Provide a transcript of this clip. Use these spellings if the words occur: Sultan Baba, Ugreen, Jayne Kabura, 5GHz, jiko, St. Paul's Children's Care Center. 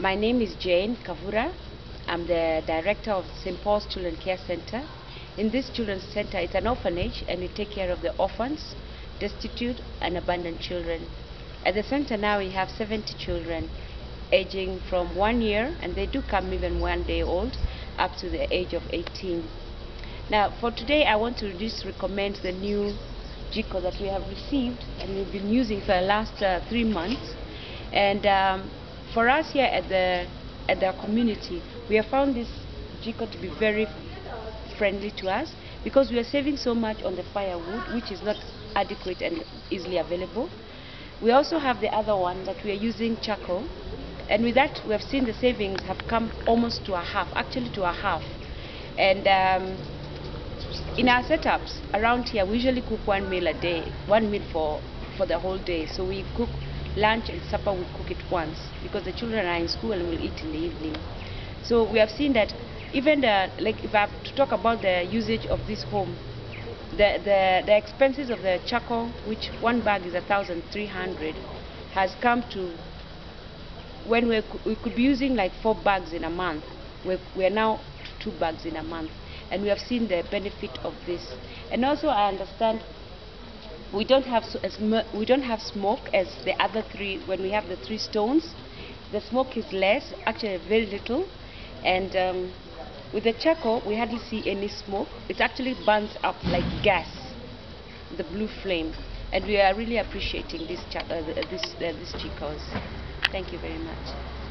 My name is Jayne Kabura. I'm the director of St. Paul's Children's Care Center. In this children's center, it's an orphanage, and we take care of the orphans, destitute and abandoned children. At the center now we have 70 children aging from 1 year, and they do come even 1 day old, up to the age of 18. Now for today I want to just recommend the new jiko that we have received and we've been using for the last 3 months. And for us here at the community, we have found this jiko to be very friendly to us, because we are saving so much on the firewood, which is not adequate and easily available. We also have the other one that we are using, charcoal, and with that we have seen the savings have come almost to a half, actually to a half. And in our setups around here, we usually cook one meal a day, one meal for the whole day. So we cook lunch and supper, we cook it once, because the children are in school and we'll eat in the evening. So we have seen that even if I have to talk about the usage of this home, the expenses of the charcoal, which one bag is 1,300, has come to, when we could be using like 4 bags in a month, we are now to 2 bags in a month, and we have seen the benefit of this. And also I understand we don't have smoke as the other three. When we have the 3 stones, the smoke is less, actually very little, and with the charcoal, we hardly see any smoke. It actually burns up like gas, the blue flame. And we are really appreciating these jikos. Thank you very much.